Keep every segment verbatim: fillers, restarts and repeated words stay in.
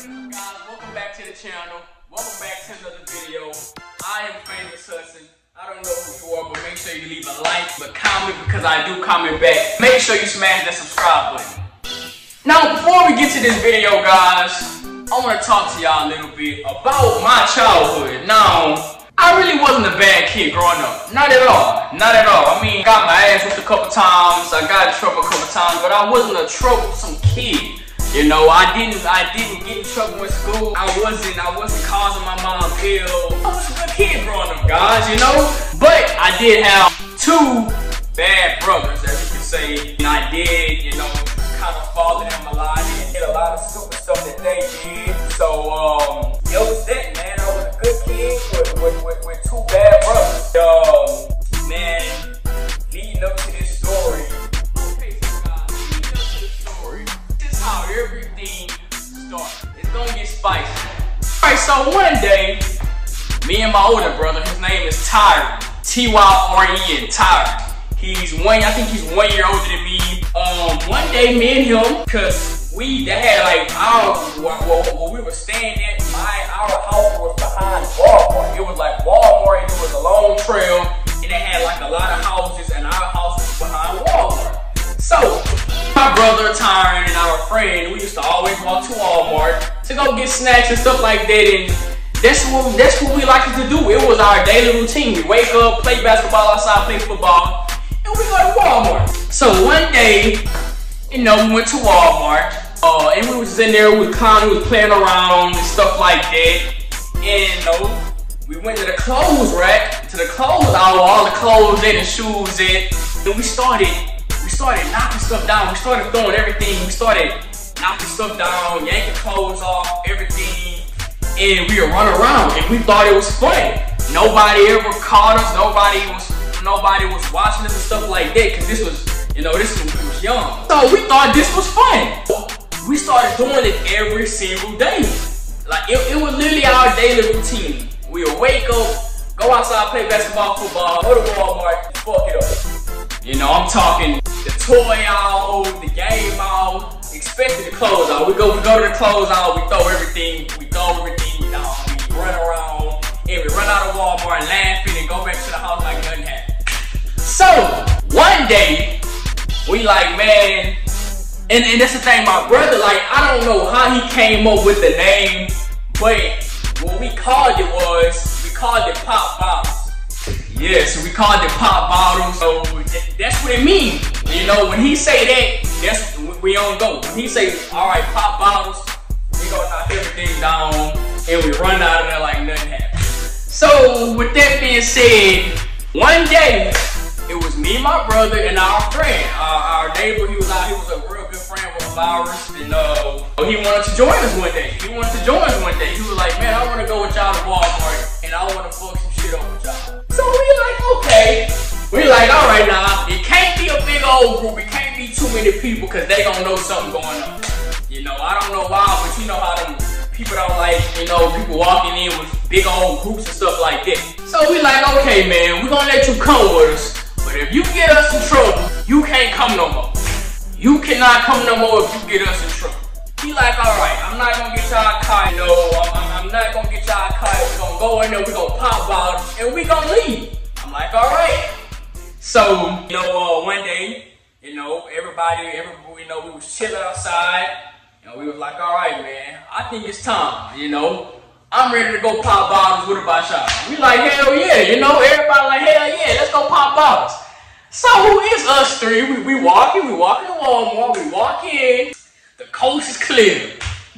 What up, guys? Welcome back to the channel. Welcome back to another video. I am Famous Hudson. I don't know who you are, but make sure you leave a like, but comment, because I do comment back. Make sure you smash that subscribe button. Now, before we get to this video, guys, I want to talk to y'all a little bit about my childhood. Now, I really wasn't a bad kid growing up. Not at all. Not at all. I mean, got my ass whooped a couple times. I got in trouble a couple times, but I wasn't a troublesome kid. You know, I didn't, I didn't get in trouble in school. I wasn't, I wasn't causing my mom ill. I was a good kid growing up, guys, you know? But I did have two bad brothers, as you could say. And I did, you know, kind of fall in my life and did a lot of stupid stuff that they did. So, um, it was that, man. I was a good kid with, with, with, with two bad brothers. Um, man, leading up to this story. Everything starts. It's gonna get spicy. Alright, so one day, me and my older brother, his name is Tyron. T Y R E N, Tyron. He's one, I think he's one year older than me. Um, one day, me and him, cause we, they had like, our, well, we were staying at, my, our house was behind Walmart. It was like Walmart, and it was a long trail, and they had like a lot of houses, and our house was behind Walmart. So, my brother, Tyron, and our friend, we used to always walk to Walmart to go get snacks and stuff like that, and that's what, that's what we liked to do. It was our daily routine. We wake up, play basketball outside, play football, and we go to Walmart. So one day, you know, we went to Walmart, uh, and we was in there, we kind of was playing around and stuff like that, and you know, we went to the clothes rack, to the clothes aisle, all the clothes in and shoes in, and we started We started knocking stuff down. We started throwing everything. We started knocking stuff down, yanking clothes off, everything. And we would run around, and we thought it was funny. Nobody ever caught us. Nobody was, nobody was watching us and stuff like that. Cause this was, you know, this was, we was young. So we thought this was fun. We started doing it every single day. Like it, it was literally our daily routine. We would wake up, go outside, play basketball, football, go to Walmart, fuck it up. You know, I'm talking. The toy aisle, the game aisle, especially the clothes aisle. We go, we go to the clothes aisle, we throw everything, we throw everything down, we run around, and we run out of Walmart laughing and go back to the house like nothing happened. So, one day, we like, man, and, and that's the thing, my brother, like, I don't know how he came up with the name, but what we called it was, we called it Pop Bottles. Yeah, so we called it Pop Bottles, so that, that's what it means. You know, when he say that, that's we don't go. When he say, all right, pop bottles, we gonna knock everything down, and we run out of there like nothing happened. So, with that being said, one day, it was me, my brother, and our friend. Uh, our neighbor, he was out, he was a real good friend with Flowers, and uh, he wanted to join us one day. He wanted to join us one day. He was like, man, I wanna go with y'all to Walmart, and I wanna fuck some shit up with y'all. So, we like, okay. We like, all right, now, it can't be a big old group. It can't be too many people, because they going to know something going on. You know, I don't know why, but you know how them people don't like, you know, people walking in with big old groups and stuff like that. So we like, okay, man, we're going to let you come with us, but if you get us in trouble, you can't come no more. You cannot come no more if you get us in trouble. He like, all right, I'm not going to get y'all caught, no. I'm, I'm not going to get y'all caught. We're going to go in there, we're going to pop bottles, and we're going to leave. I'm like, all right. So, you know, uh, one day, you know, everybody, everybody, you know, we was chilling outside, and we was like, all right, man, I think it's time, you know, I'm ready to go pop bottles with a bachata. We like, hell yeah, you know, everybody like, hell yeah, let's go pop bottles. So, it's us three, we, we walking, we walking to Walmart, we walk in, the coast is clear,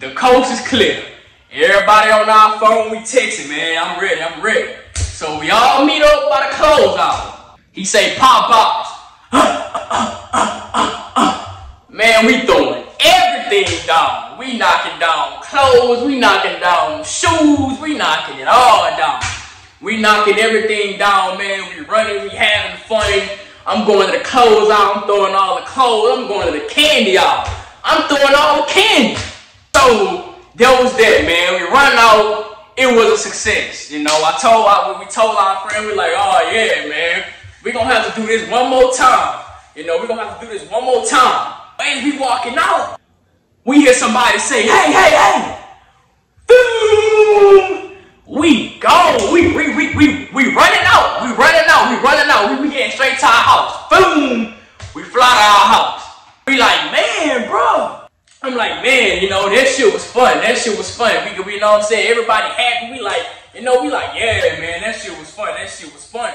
the coast is clear. Everybody on our phone, we texting, man, I'm ready, I'm ready. So, we all meet up by the clothes aisle. He say pop bottles. Uh, uh, uh, uh, uh. Man, we throwing everything down. We knocking down clothes. We knocking down shoes. We knocking it all down. We knocking everything down, man. We running. We having fun. I'm going to the clothes aisle. I'm throwing all the clothes. I'm going to the candy aisle. I'm throwing all the candy. So that was that, man. We running out. It was a success. You know, I told I, we told our friend, we like, oh yeah, man. We're going to have to do this one more time. You know, we're going to have to do this one more time. As we walking out, we hear somebody say, hey, hey, hey. We go. We we we we we running out. We running out. We running out. We, we getting straight to our house. Boom. We fly to our house. We like, man, bro. I'm like, man, you know, that shit was fun. That shit was fun. We could be, you know what I'm saying? Everybody happy. We like, you know, we like, yeah, man, that shit was fun. That shit was fun.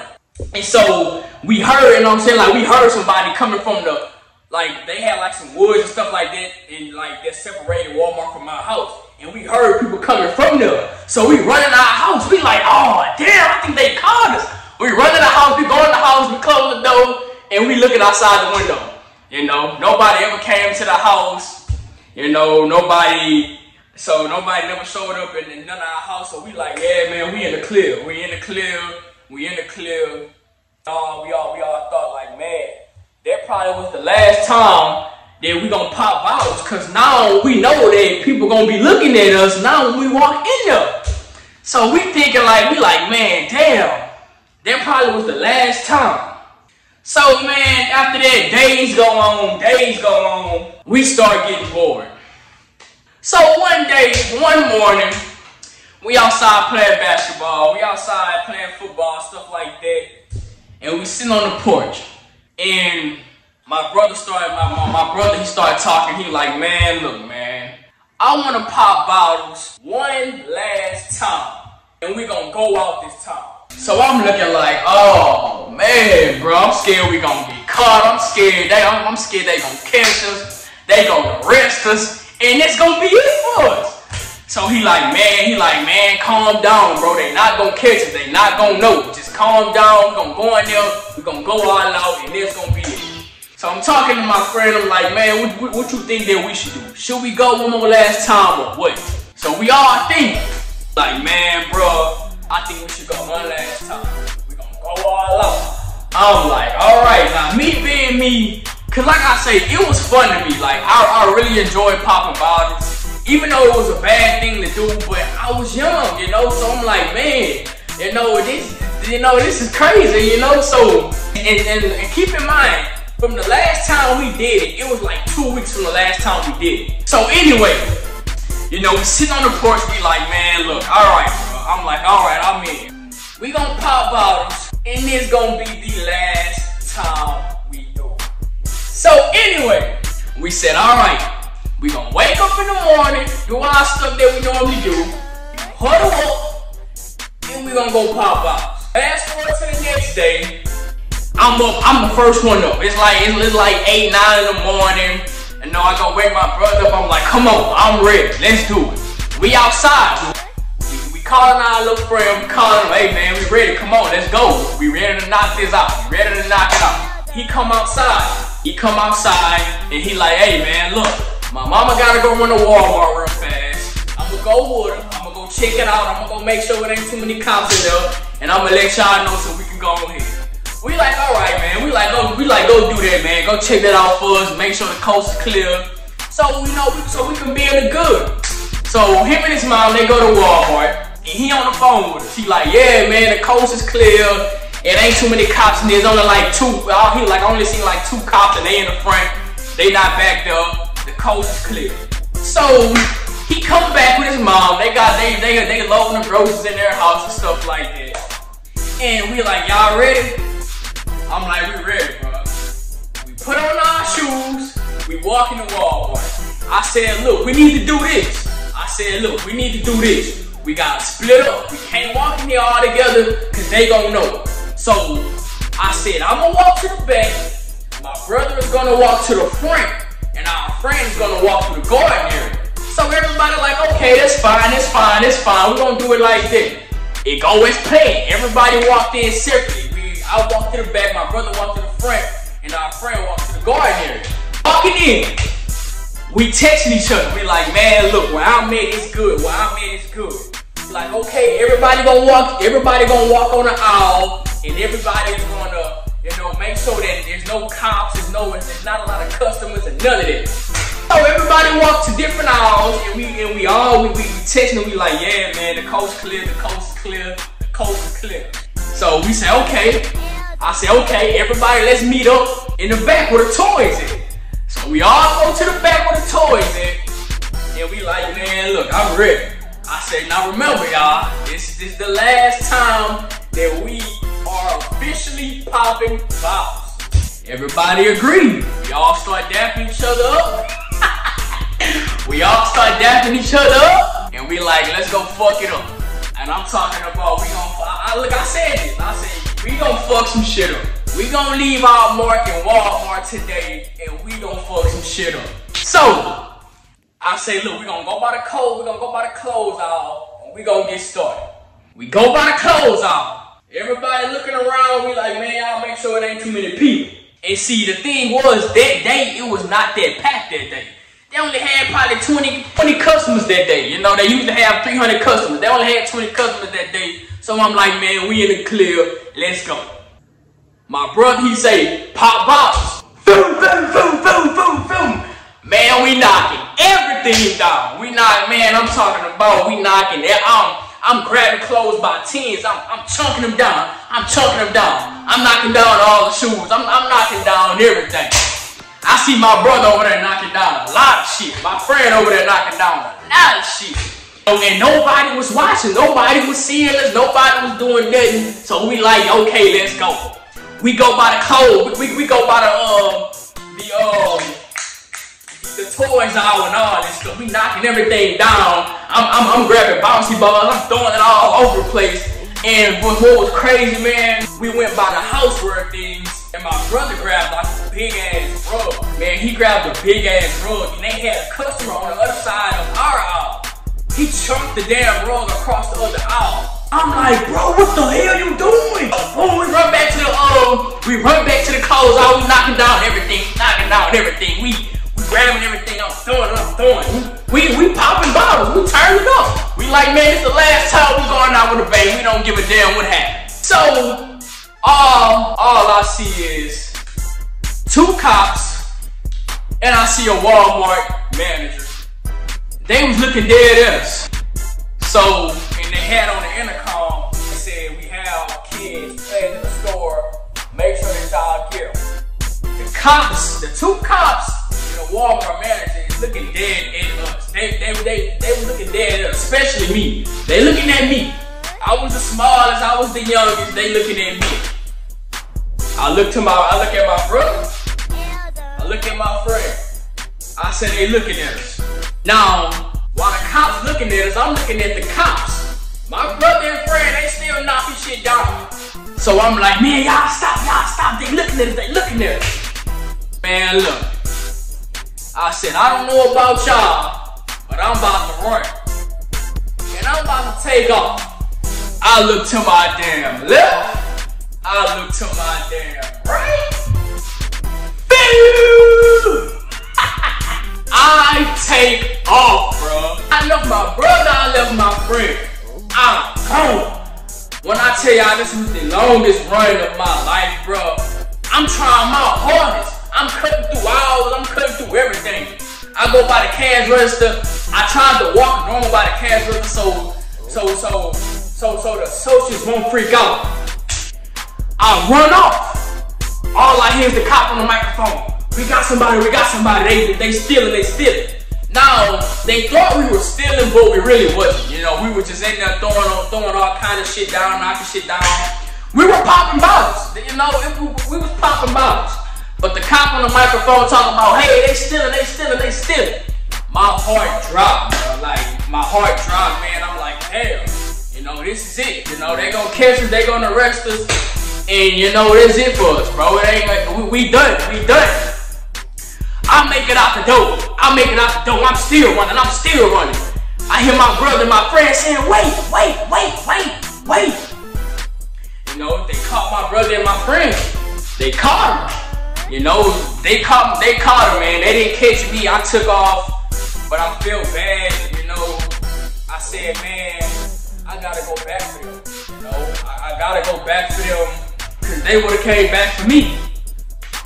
And so we heard, you know what I'm saying? Like, we heard somebody coming from the, like, they had like some woods and stuff like that, and like that separated Walmart from our house. And we heard people coming from there. So we running our house. We like, oh, damn, I think they called us. We running the house. We go in the house. We close the door. And we looking outside the window. You know, nobody ever came to the house. You know, nobody. So nobody never showed up in none of our house. So we like, yeah, man, we in the clear. We in the clear. We in the clear. Uh, we, all, we all thought like, man, that probably was the last time that we gonna pop out, because now we know that people gonna be looking at us now when we walk in there. So we thinking like, we like, man, damn, that probably was the last time. So man, after that, days go on, days go on, we start getting bored. So one day, one morning, we outside playing basketball, we outside playing football, stuff like that, and we sitting on the porch, and my brother started, my, my, my brother, he started talking. He like, man, look, man, I want to pop bottles one last time, and we going to go out this time. So I'm looking like, oh, man, bro, I'm scared we going to get caught. I'm scared. They, I'm, I'm scared they going to catch us. They going to arrest us, and it's going to be it for us. So he like, man, he like, man, calm down, bro. They not going to catch us. They not going to know. Just calm down. We're going to go in there. We're going to go all out, and it's going to be it. So I'm talking to my friend, I'm like, man, what, what, what you think that we should do? Should we go one more last time or what? So we all think, like, man, bro, I think we should go one last time. We're gonna go all out. I'm like, all right, now me being me, cause like I say, it was fun to me. Like, I, I really enjoyed popping bottles, even though it was a bad thing to do, but I was young, you know? So I'm like, man, you know, this, you know, this is crazy, you know? So, and, and, and keep in mind, from the last time we did it, it was like two weeks from the last time we did it. So anyway, you know, we sitting on the porch, we like, man, look, all right, bro. I'm like, all right, I'm in. We gonna pop bottles, and it's gonna be the last time we do it. So anyway, we said, all right, we gonna wake up in the morning, do our stuff that we normally do, huddle up, and we gonna go pop bottles. Fast forward to the next day. I'm up, I'm the first one up. It's like it's like eight, nine in the morning. And now I go wake my brother up. I'm like, come on, I'm ready. Let's do it. We outside. We, we calling our little friend. We calling him, hey man, we ready. Come on, let's go. We ready to knock this out. We ready to knock it out. He come outside. He come outside and he like, hey man, look, my mama gotta go run to Walmart real fast. I'ma go with her. I'ma go check it out. I'ma go make sure it ain't too many cops in there. And I'ma let y'all know so we can go on here. We like, all right, man. We like, go, we like, go do that, man. Go check that out for us. Make sure the coast is clear. So you know, so we can be in the good. So him and his mom, they go to Walmart, and he on the phone with her. She like, yeah, man, the coast is clear. It ain't too many cops, and there's only like two. Out here, like I only seen like two cops, and they in the front. They not backed up. The coast is clear. So he come back with his mom. They got they they they loading the roses in their house and stuff like that. And we like, y'all ready? I'm like, we ready, bro. We put on our shoes, we walk in the Walmart. I said, look, we need to do this. I said, look, we need to do this. We gotta split up. We can't walk in here all together, cause they gonna know. So I said, I'm gonna walk to the back, my brother is gonna walk to the front, and our friend is gonna walk to the garden area. So everybody like, okay, that's fine, that's fine, that's fine. We're gonna do it like that. It always played. Everybody walked in separately. I walked to the back, my brother walked to the front, and our friend walked to the garden area. Walking in, we texting each other. We like, man, look, where I'm at is good. Where I'm at is good. Like, okay, everybody gonna walk. Everybody gonna walk on the aisle, and everybody's gonna, you know, make sure that there's no cops, there's no, there's not a lot of customers, and none of that. So everybody walked to different aisles, and we and we all we, we texting. And we like, yeah, man, the coast clear. The coast is clear. The coast is clear. So we said, okay. I said, okay, everybody, let's meet up in the back where the toys at. So we all go to the back where the toys at. And we like, man, look, I'm ready. I say. Now remember y'all, this is the last time that we are officially popping bottles. Everybody agree? We all start dapping each other up. We all start dapping each other up, and we like, let's go fuck it up. And I'm talking about we gonna I, I, look. I said it. I said we gonna fuck some shit up. We gonna leave our mark in Walmart today, and we gonna fuck some shit up. So. I say, look, we're gonna go by the code, we're gonna go by the clothes aisle, and we gonna get started. We go by the clothes aisle. Everybody looking around, we like, man, y'all make sure it ain't too many people. And see, the thing was, that day, it was not that packed that day. They only had probably twenty, twenty customers that day. You know, they used to have three hundred customers. They only had twenty customers that day. So I'm like, man, we in the clear, let's go. My brother, he say, pop bottles. Boom, boom, boom, boom, boom, boom. Man, we knocking everything down. We knock, man, I'm talking about we knocking that. I'm, I'm grabbing clothes by tens. I'm, I'm chunking them down. I'm chunking them down. I'm knocking down all the shoes. I'm, I'm knocking down everything. I see my brother over there knocking down a lot of shit. My friend over there knocking down a lot of shit. And nobody was watching. Nobody was seeing us. Nobody was doing nothing. So we like, okay, let's go. We go by the code. We, we go by the, um, the, um, the toys out and all this stuff. We knocking everything down. I'm, I'm, I'm grabbing bouncy balls. I'm throwing it all over the place. And what was crazy, man, we went by the housework things, and my brother grabbed like a big-ass rug. Man, he grabbed a big-ass rug, and they had a customer on the other side of our aisle. He chunked the damn rug across the other aisle. I'm like, bro, what the hell you doing? Boom, we run back to the, um, we run back to the clothes aisle. We knocking down everything, knocking down everything. We grabbing everything, I'm throwing, I'm throwing. We, we popping bottles, we turn it up. We like, man, it's the last time we're going out with a bang. We don't give a damn what happened. So, all, all I see is two cops, and I see a Walmart manager. They was looking dead at us. So, and they had on the intercom, they said, we have kids playing in the store, make sure that y'all get them. The cops, the two cops, Walmart manager is looking dead at us. They, they, they, they were looking dead at us, especially me. They looking at me. I was the smallest, I was the youngest, they looking at me. I look to my, I look at my brother. I look at my friend. I said they looking at us. Now, while the cops looking at us, I'm looking at the cops. My brother and friend, they still knocking shit down. So I'm like, man, y'all stop, y'all stop. They looking at us, they looking at us. Man, look. I said, I don't know about y'all, but I'm about to run. And I'm about to take off. I look to my damn left. I look to my damn right. I take off, bro. I left my brother, I left my friend. I'm gone. When I tell y'all this was the longest run of my life, bro, I'm trying my hardest. I'm cutting through aisles, I'm cutting through everything. I go by the cash register. I tried to walk normal by the cash register so so so so so the associates won't freak out. I run off. All I hear is the cop on the microphone. We got somebody, we got somebody, they they stealing, they stealing. Now they thought we were stealing, but we really wasn't. You know, we were just in there throwing throwing all kind of shit down, knocking shit down. We were popping bottles. You know, it, we, we was popping bottles. But the cop on the microphone talking about, hey, they stealing, they stealing, they stealing. My heart dropped, bro. Like, my heart dropped, man. I'm like, hell, you know, this is it. You know, they gonna catch us, they gonna arrest us. And you know, that's it for us, bro. It ain't like, we, we done, we done. I make it out the door. I make it out the door. I'm still running, I'm still running. I hear my brother, my friend saying, wait, wait, wait, wait, wait. You know, they caught my brother and my friend. They caught him. You know, they caught, they caught her, man. They didn't catch me. I took off, but I felt bad, you know. I said, man, I gotta go back for them. You know, I, I gotta go back for them because they would have came back for me.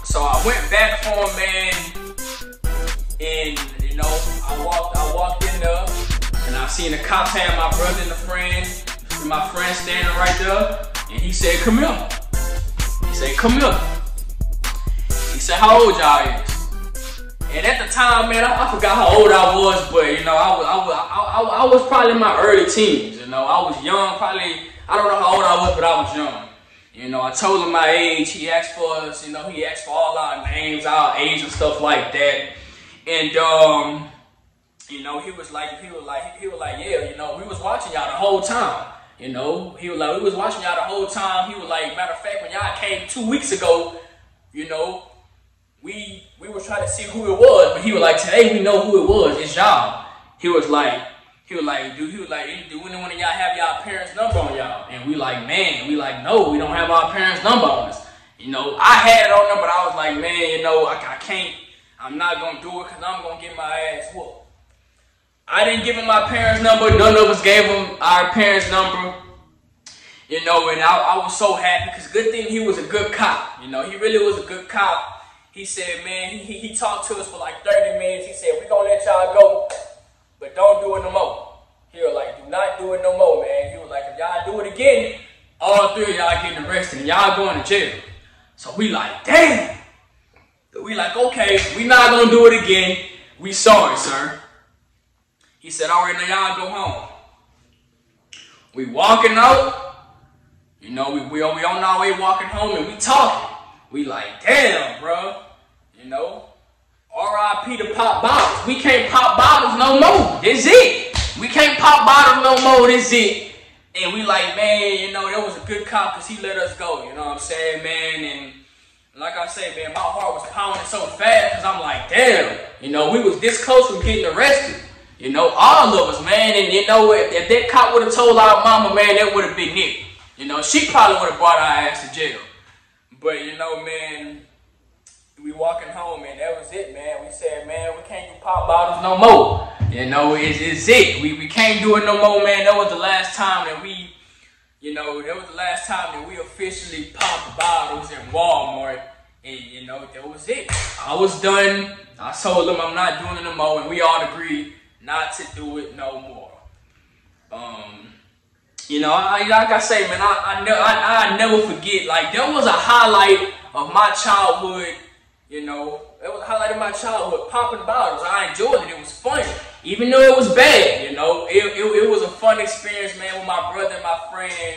So I went back for them, man. And, you know, I walked, I walked in there, and I seen the cops had my brother and a friend, and my friend standing right there, and he said, come here. He said, come here. He said, how old y'all is? And at the time, man, I, I forgot how old I was, but you know, I was, I was, I, I, I was probably in my early teens. You know, I was young, probably. I don't know how old I was, but I was young. You know, I told him my age. He asked for us. You know, he asked for all our names, our age, and stuff like that. And um, you know, he was like, he was like, he was like, yeah, you know, we was watching y'all the whole time. You know, he was like, we was watching y'all the whole time. He was like, matter of fact, when y'all came two weeks ago, you know, we we were trying to see who it was, but he was like, today we know who it was. It's y'all. He was like, he was like, dude, he was like, do anyone of y'all have y'all parents' number on y'all? And we like, man, we like, no, we don't have our parents' number on us. You know, I had it on them, but I was like, man, you know, I, I can't, I'm not gonna do it because I'm gonna get my ass whooped. I didn't give him my parents' number. None of us gave him our parents' number. You know, and I, I was so happy because good thing he was a good cop. You know, he really was a good cop. He said, man, he, he, he talked to us for like thirty minutes. He said, we're going to let y'all go, but don't do it no more. He was like, do not do it no more, man. He was like, if y'all do it again, all three of y'all getting arrested and y'all going to jail. So we like, damn. We like, okay, we not going to do it again. We sorry, sir. He said, all right, now y'all go home. We walking out, you know, we, we, we on our way walking home and we talking. We like, damn, bro, you know, R I P to pop bottles. We can't pop bottles no more, that's it. We can't pop bottles no more, that's it. And we like, man, you know, that was a good cop because he let us go, you know what I'm saying, man, and like I said, man, my heart was pounding so fast because I'm like, damn, you know, we was this close from getting arrested. You know, all of us, man, and you know, if, if that cop would have told our mama, man, that would have been it. You know, she probably would have brought our ass to jail. But, you know, man, we walking home, and that was it, man. We said, man, we can't do pop bottles no more. You know, it's, it's it. We, we can't do it no more, man. That was the last time that we, you know, that was the last time that we officially popped bottles in Walmart. And, you know, that was it. I was done. I told them I'm not doing it no more, and we all agreed not to do it no more. Um, you know, I, like I say, man, I I, ne I I never forget. Like, there was a highlight of my childhood. You know, it was a highlight of my childhood. Popping bottles, I enjoyed it. It was fun, even though it was bad. You know, it it, it was a fun experience, man, with my brother and my friend.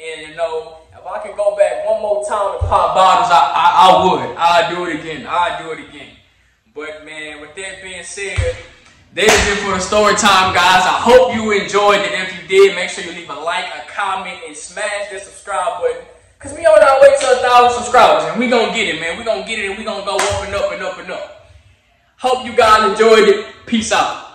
And you know, if I could go back one more time and pop bottles, I I, I would. I'd do it again. I'd do it again. But man, with that being said, that is it for the story time, guys. I hope you enjoyed it. If you did, make sure you leave a like, a comment, and smash that subscribe button. Because we on our way to a thousand subscribers, and we're going to get it, man. We're going to get it, and we're going to go up and up and up and up. Hope you guys enjoyed it. Peace out.